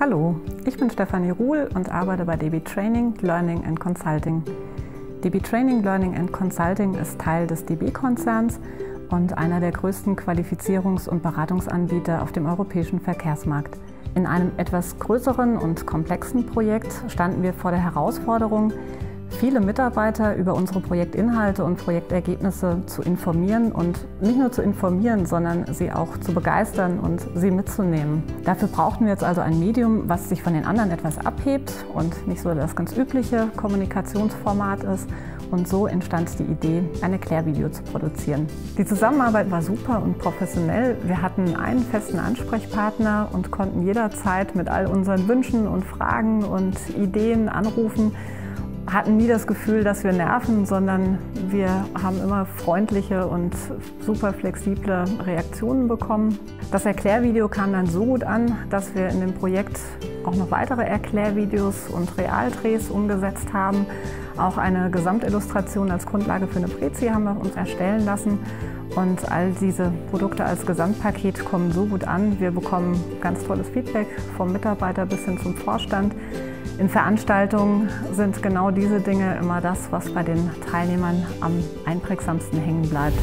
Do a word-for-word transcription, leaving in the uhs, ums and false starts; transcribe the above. Hallo, ich bin Stefanie Ruhl und arbeite bei D B Training, Learning and Consulting. D B Training, Learning and Consulting ist Teil des D B-Konzerns und einer der größten Qualifizierungs- und Beratungsanbieter auf dem europäischen Verkehrsmarkt. In einem etwas größeren und komplexen Projekt standen wir vor der Herausforderung, viele Mitarbeiter über unsere Projektinhalte und Projektergebnisse zu informieren und nicht nur zu informieren, sondern sie auch zu begeistern und sie mitzunehmen. Dafür brauchten wir jetzt also ein Medium, was sich von den anderen etwas abhebt und nicht so das ganz übliche Kommunikationsformat ist. Und so entstand die Idee, ein Erklärvideo zu produzieren. Die Zusammenarbeit war super und professionell. Wir hatten einen festen Ansprechpartner und konnten jederzeit mit all unseren Wünschen und Fragen und Ideen anrufen. Hatten nie das Gefühl, dass wir nerven, sondern wir haben immer freundliche und super flexible Reaktionen bekommen. Das Erklärvideo kam dann so gut an, dass wir in dem Projekt auch noch weitere Erklärvideos und Realdrehs umgesetzt haben. Auch eine Gesamtillustration als Grundlage für eine Prezi haben wir uns erstellen lassen. Und all diese Produkte als Gesamtpaket kommen so gut an. Wir bekommen ganz tolles Feedback vom Mitarbeiter bis hin zum Vorstand. In Veranstaltungen sind genau diese Dinge immer das, was bei den Teilnehmern am einprägsamsten hängen bleibt.